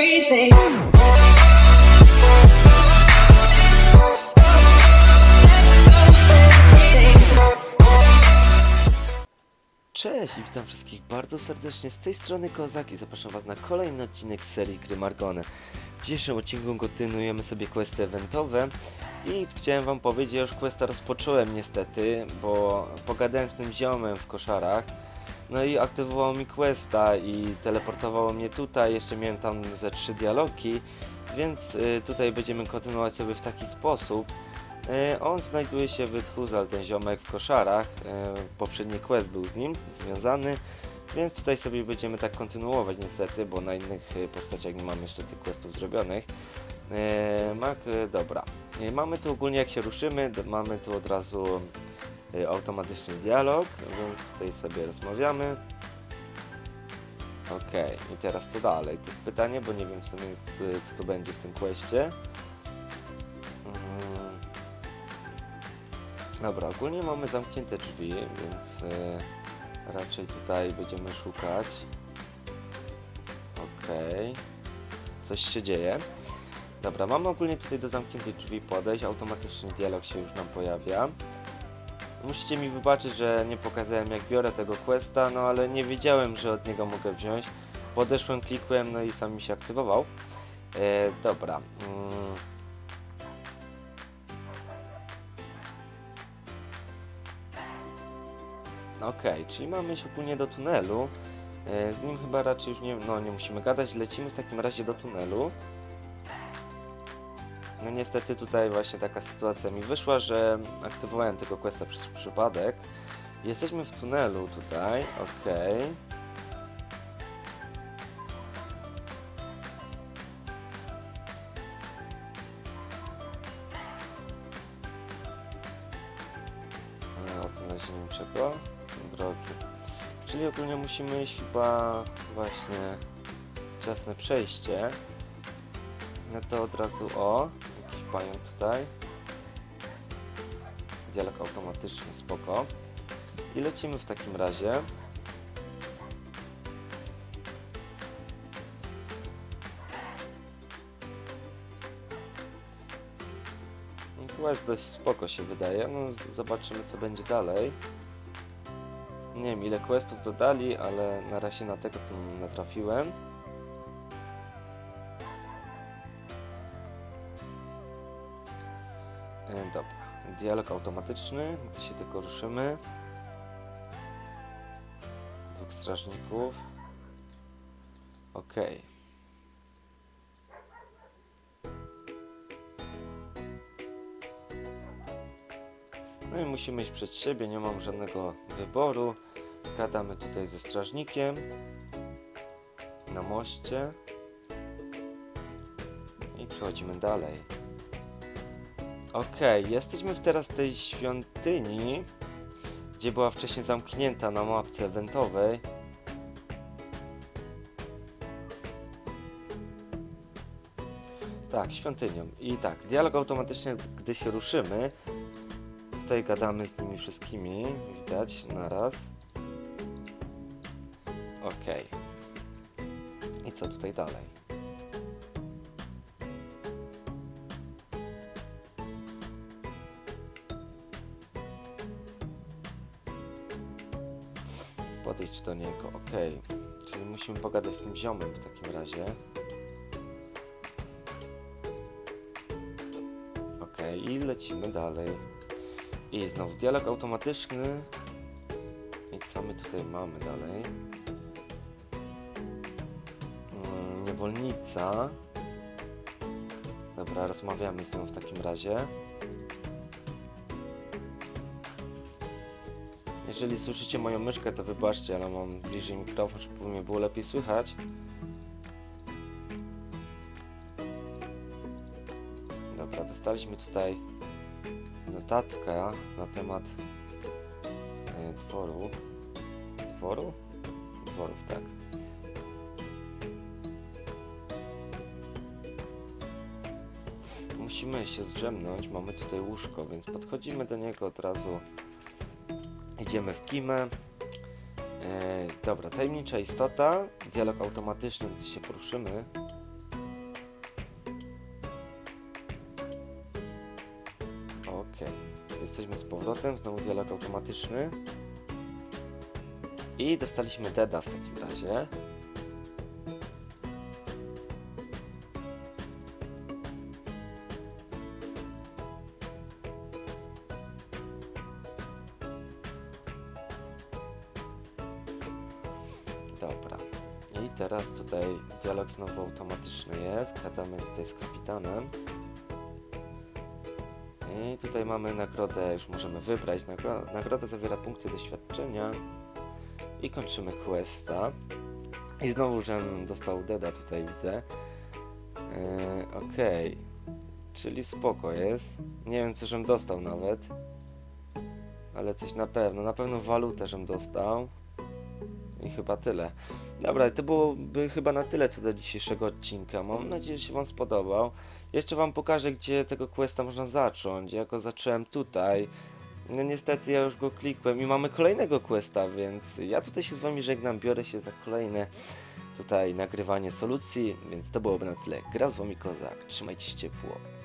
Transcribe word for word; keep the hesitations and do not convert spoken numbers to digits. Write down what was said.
everything. Cześć i witam wszystkich bardzo serdecznie, z tej strony Kozak i zapraszam was na kolejny odcinek serii Gry Margone. W dzisiejszym odcinku kontynuujemy sobie questy eventowe i chciałem wam powiedzieć, że już questa rozpocząłem niestety, bo pogadałem z tym ziomem w koszarach. No i aktywowało mi questa i teleportowało mnie tutaj, jeszcze miałem tam ze trzy dialogi, więc tutaj będziemy kontynuować sobie w taki sposób. On znajduje się w Huzal, ten ziomek w koszarach, poprzedni quest był z nim związany, więc tutaj sobie będziemy tak kontynuować niestety, bo na innych postaciach nie mam jeszcze tych questów zrobionych. Dobra, mamy tu ogólnie, jak się ruszymy, mamy tu od razu automatyczny dialog, więc tutaj sobie rozmawiamy. Okej, i teraz co dalej? To jest pytanie, bo nie wiem w sumie co, co tu będzie w tym questie. Dobra, ogólnie mamy zamknięte drzwi, więc yy, raczej tutaj będziemy szukać. Okej. Coś się dzieje. Dobra, mamy ogólnie tutaj do zamkniętych drzwi podejść, automatyczny dialog się już nam pojawia. Musicie mi wybaczyć, że nie pokazałem jak biorę tego questa, no ale nie wiedziałem, że od niego mogę wziąć. Podeszłem, klikłem, no i sam mi się aktywował. Yy, dobra. Yy. Okej, czyli mamy się ogólnie do tunelu, z nim chyba raczej już nie, no, nie musimy gadać, lecimy w takim razie do tunelu. No niestety tutaj właśnie taka sytuacja mi wyszła, że aktywowałem tego questa przez przypadek. Jesteśmy w tunelu tutaj, okej. Odnalezienie czego? Drogi. Czyli ogólnie musimy iść chyba właśnie ciasne przejście. No to od razu o, jakiś pająk tutaj. Dialog automatyczny, spoko. I lecimy w takim razie. Quest dość spoko się wydaje, no zobaczymy co będzie dalej. Nie wiem ile questów dodali, ale na razie na tego nie natrafiłem. Dobra, dialog automatyczny, gdy się tylko ruszymy. Dwóch strażników. Okej. Okay. No i musimy iść przed siebie, nie mam żadnego wyboru. Gadamy tutaj ze strażnikiem na moście i przechodzimy dalej. Okej, okay, jesteśmy teraz w tej świątyni, gdzie była wcześniej zamknięta na mapce eventowej. Tak, świątynią. I tak, dialog automatyczny, gdy się ruszymy. Tutaj gadamy z nimi wszystkimi, widać, naraz. Okej. Okay. I co tutaj dalej? Podejdź do niego, okej. Okay. Czyli musimy pogadać z tym ziomem w takim razie. Okej, okay. I lecimy dalej. I znowu dialog automatyczny. I co my tutaj mamy dalej? Mm, niewolnica. Dobra, rozmawiamy z nią w takim razie. Jeżeli słyszycie moją myszkę, to wybaczcie, ale mam bliżej mikrofon, żeby mnie było lepiej słychać. Dobra, dostaliśmy tutaj notatka na temat e, dworu. Dworu? Dworów, tak. Musimy się zdrzemnąć, mamy tutaj łóżko, więc podchodzimy do niego od razu. Idziemy w kimę. E, dobra, tajemnicza istota. Dialog automatyczny, gdy się poruszymy. Jesteśmy z powrotem, znowu dialog automatyczny. I dostaliśmy deda w takim razie. Dobra. I teraz tutaj dialog znowu automatyczny jest. Gadamy tutaj z kapitanem. I tutaj mamy nagrodę, już możemy wybrać. Nagroda, nagroda zawiera punkty doświadczenia. I kończymy questa. I znowu, żem dostał deda, tutaj widzę. Yy, Okej. Okay. Czyli spoko jest. Nie wiem, co żem dostał nawet. Ale coś na pewno. Na pewno walutę żem dostał. I chyba tyle. Dobra, to byłoby chyba na tyle co do dzisiejszego odcinka. Mam nadzieję, że się wam spodobał. Jeszcze wam pokażę, gdzie tego questa można zacząć. Ja go zacząłem tutaj. No niestety ja już go klikłem i mamy kolejnego questa, więc ja tutaj się z wami żegnam, biorę się za kolejne tutaj nagrywanie solucji, więc to byłoby na tyle. Gra z wami Kozak, trzymajcie się ciepło.